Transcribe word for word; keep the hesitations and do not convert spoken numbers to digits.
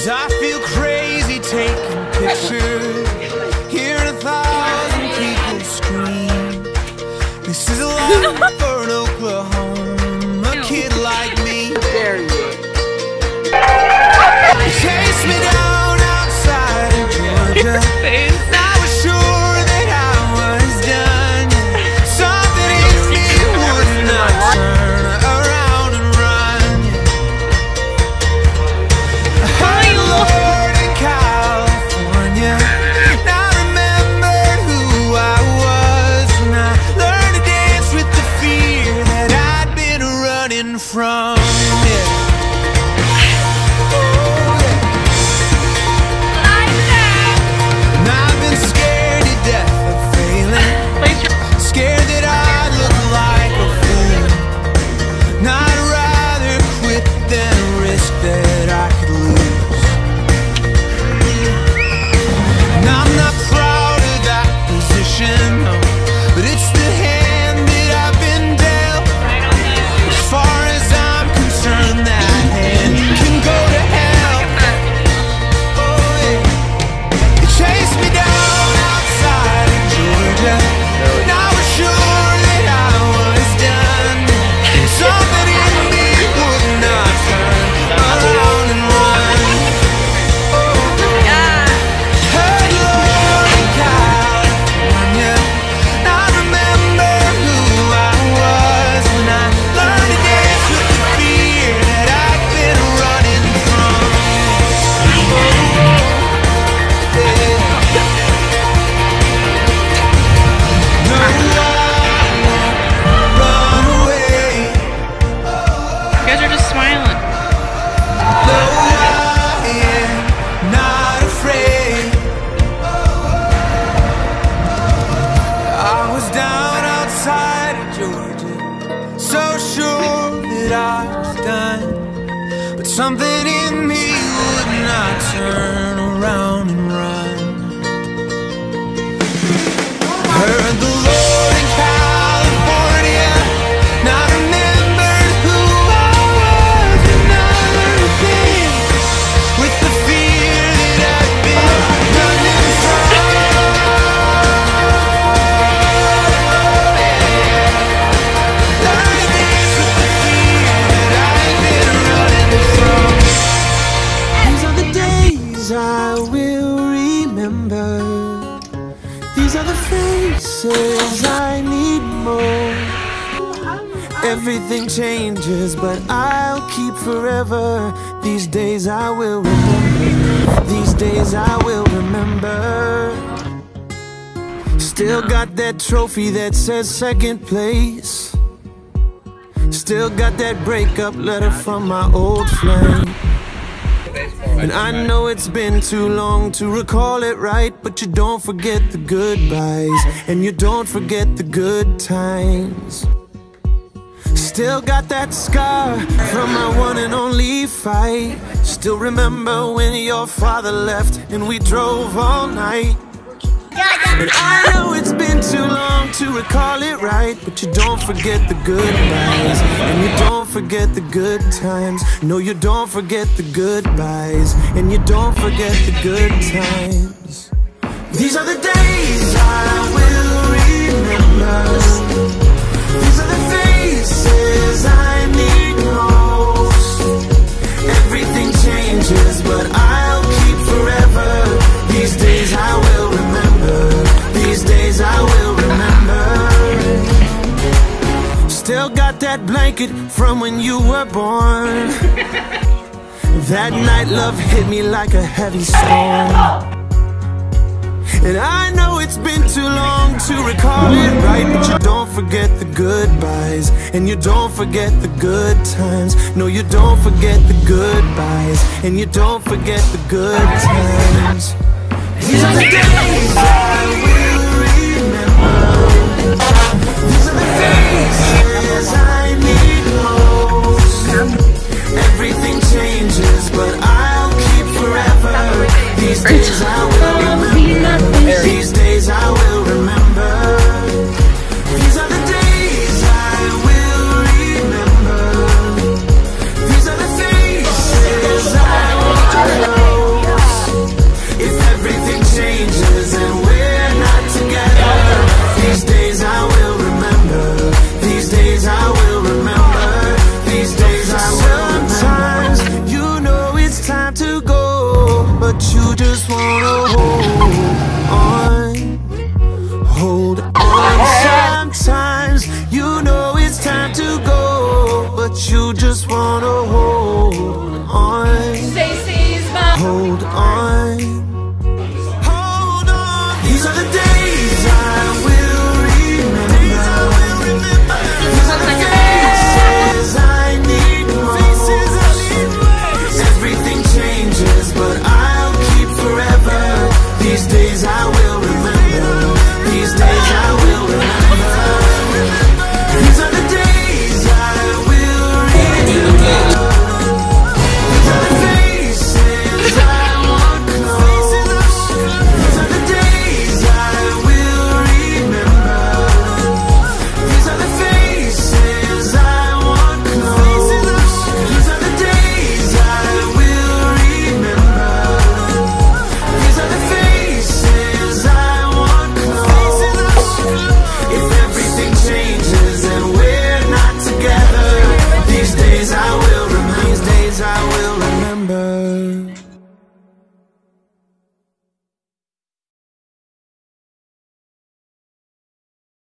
'Cause I feel crazy taking pictures, hearing a thousand people scream. This is a life for an Oklahoma kid like me. There you go. Chase me down outside of Georgia. I was sure that I was done. Something in me would not turn around and run. I heard the Lord in California, and I remembered who I was, and I learned to dance with the fear that I'd been running from. So sure that I was done, but something in me would not turn around and run. Heard the Lord in California, and I remembered who I was, and I learned to dance with the fear that I'd been running from. I will remember. These are the faces I need more. Everything changes, but I'll keep forever. These days I will remember. These days I will remember. Still got that trophy that says second place. Still got that breakup letter from my old flame. And I know it's been too long to recall it right, but you don't forget the goodbyes, and you don't forget the good times. Still got that scar from my one and only fight. Still remember when your father left and we drove all night. And I know it's been too long to recall it right, but you don't forget the goodbyes, and you don't forget the good times. No, you don't forget the goodbyes, and you don't forget the good times. These are the days I will remember. These are the faces I need most. Everything changes, but I'll keep forever. These days I will remember. These days I will remember. Still got that blanket from when you were born. That night love hit me like a heavy storm. And I know it's been too long to recall it right, but you don't forget the goodbyes, and you don't forget the good times. No, you don't forget the goodbyes, and you don't forget the good times. These are the days I will remember. These are the faces I need most. Everything changes, but I'll keep forever. These days I will remember. These days I will remember. These are the days I will remember. These are the faces I will remember. to go, but you just wanna hold.